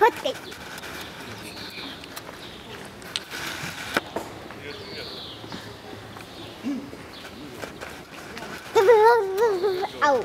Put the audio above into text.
Вот такие. Ау.